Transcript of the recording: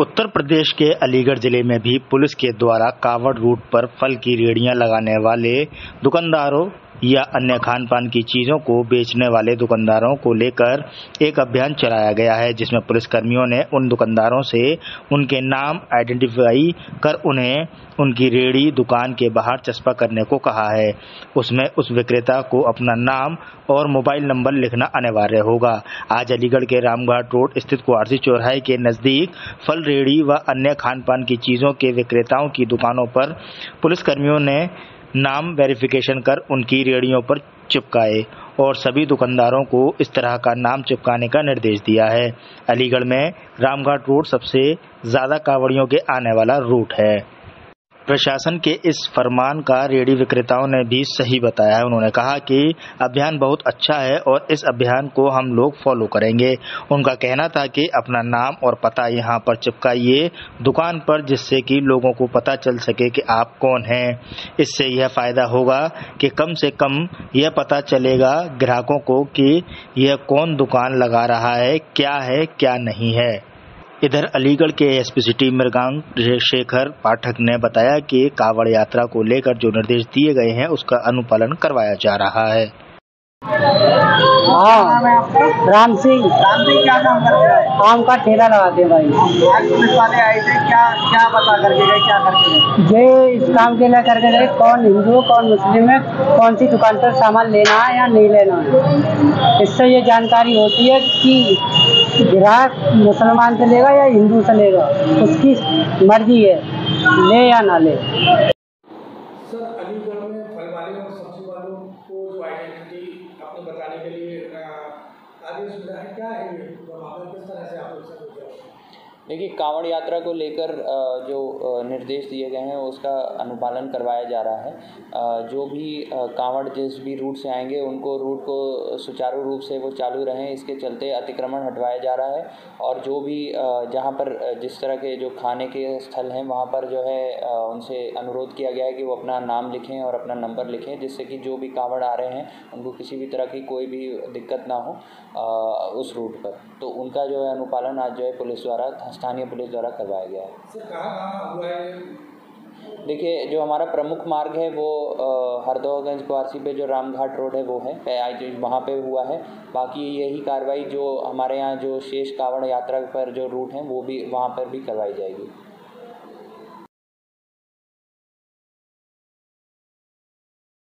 उत्तर प्रदेश के अलीगढ़ जिले में भी पुलिस के द्वारा कावड़ रूट पर फल की रेहड़ियां लगाने वाले दुकानदारों या अन्य खान पान की चीज़ों को बेचने वाले दुकानदारों को लेकर एक अभियान चलाया गया है, जिसमें पुलिसकर्मियों ने उन दुकानदारों से उनके नाम आइडेंटिफाई कर उन्हें उनकी रेहड़ी दुकान के बाहर चस्पा करने को कहा है। उसमें उस विक्रेता को अपना नाम और मोबाइल नंबर लिखना अनिवार्य होगा। आज अलीगढ़ के रामघाट रोड स्थित कुआसी चौराहे के नज़दीक फल रेहड़ी व अन्य खान पान की चीज़ों के विक्रेताओं की दुकानों पर पुलिसकर्मियों ने नाम वेरिफिकेशन कर उनकी रेहड़ियों पर चिपकाए और सभी दुकानदारों को इस तरह का नाम चिपकाने का निर्देश दिया है। अलीगढ़ में रामघाट रोड सबसे ज़्यादा कावड़ियों के आने वाला रूट है। प्रशासन के इस फरमान का रेहड़ी विक्रेताओं ने भी सही बताया है। उन्होंने कहा कि अभियान बहुत अच्छा है और इस अभियान को हम लोग फॉलो करेंगे। उनका कहना था कि अपना नाम और पता यहाँ पर चिपकाइए दुकान पर, जिससे कि लोगों को पता चल सके कि आप कौन हैं। इससे यह फ़ायदा होगा कि कम से कम यह पता चलेगा ग्राहकों को कि यह कौन दुकान लगा रहा है क्या नहीं है। इधर अलीगढ़ के एसपी सिटी मिरगांग शेखर पाठक ने बताया कि कावड़ यात्रा को लेकर जो निर्देश दिए गए हैं उसका अनुपालन करवाया जा रहा है। राम सिंह क्या काम करते हैं? आम का ठेला लगाते हैं भाई। आज पुलिस वाले आए थे, क्या बता करके गए, क्या करके गए? ये इस काम के लिए करके गए कौन हिंदू कौन मुस्लिम है, कौन सी दुकान पर सामान लेना है या नहीं लेना है। इससे ये जानकारी होती है कि ग्राहक मुसलमान से लेगा या हिंदू से लेगा, उसकी मर्जी है ले या ना ले। सर अलीगढ़ में फल वाले और सब्जी वालों को आइडेंटिटी अपनी बताने के लिए आदेश मिला है, क्या है किस तरह से आप लोग? देखिए कावड़ यात्रा को लेकर जो निर्देश दिए गए हैं उसका अनुपालन करवाया जा रहा है। जो भी कावड़ जिस भी रूट से आएंगे उनको रूट को सुचारू रूप से वो चालू रहें, इसके चलते अतिक्रमण हटवाया जा रहा है। और जो भी जहां पर जिस तरह के जो खाने के स्थल हैं वहां पर जो है उनसे अनुरोध किया गया है कि वो अपना नाम लिखें और अपना नंबर लिखें, जिससे कि जो भी कावड़ आ रहे हैं उनको किसी भी तरह की कोई भी दिक्कत ना हो उस रूट पर। तो उनका जो है अनुपालन आज जो है पुलिस द्वारा स्थानीय पुलिस द्वारा करवाया गया है। कहाँ हुआ है? देखिए जो हमारा प्रमुख मार्ग है वो हरदोगंज कुआसी पे जो रामघाट रोड है वो है, आज वहाँ पे हुआ है। बाकी यही कार्रवाई जो हमारे यहाँ जो शेष कावड़ यात्रा पर जो रूट हैं वो भी वहाँ पर भी करवाई जाएगी।